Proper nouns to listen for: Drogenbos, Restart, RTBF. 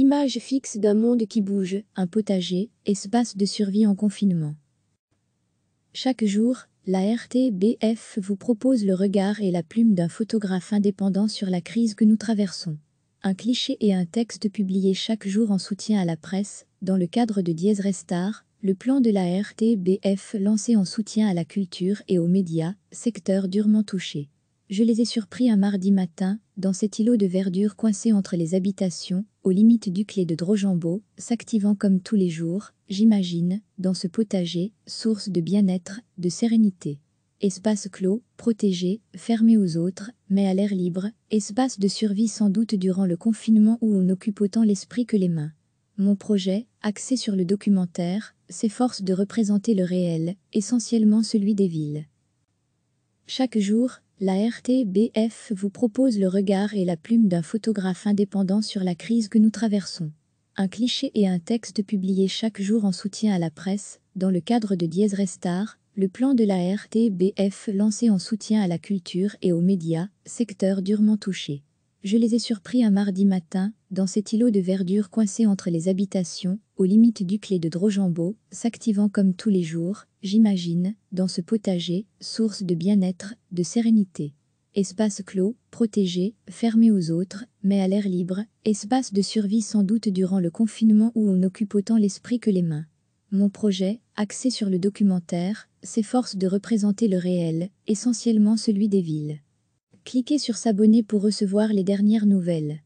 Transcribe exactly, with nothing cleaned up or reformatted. Image fixe d'un monde qui bouge, un potager, espace de survie en confinement. Chaque jour, la R T B F vous propose le regard et la plume d'un photographe indépendant sur la crise que nous traversons. Un cliché et un texte publié chaque jour en soutien à la presse, dans le cadre de Dièse Restart, le plan de la R T B F lancé en soutien à la culture et aux médias, secteur durement touché. Je les ai surpris un mardi matin, dans cet îlot de verdure coincé entre les habitations, aux limites du clé de Drogenbos, s'activant comme tous les jours, j'imagine, dans ce potager, source de bien-être, de sérénité. Espace clos, protégé, fermé aux autres, mais à l'air libre, espace de survie sans doute durant le confinement où on occupe autant l'esprit que les mains. Mon projet, axé sur le documentaire, s'efforce de représenter le réel, essentiellement celui des villes. Chaque jour, la R T B F vous propose le regard et la plume d'un photographe indépendant sur la crise que nous traversons. Un cliché et un texte publié chaque jour en soutien à la presse, dans le cadre de Dièse Restart, le plan de la R T B F lancé en soutien à la culture et aux médias, secteur durement touché. Je les ai surpris un mardi matin, dans cet îlot de verdure coincé entre les habitations, aux limites du clé de Drogenbos, s'activant comme tous les jours, j'imagine, dans ce potager, source de bien-être, de sérénité. Espace clos, protégé, fermé aux autres, mais à l'air libre, espace de survie sans doute durant le confinement où on occupe autant l'esprit que les mains. Mon projet, axé sur le documentaire, s'efforce de représenter le réel, essentiellement celui des villes. Cliquez sur s'abonner pour recevoir les dernières nouvelles.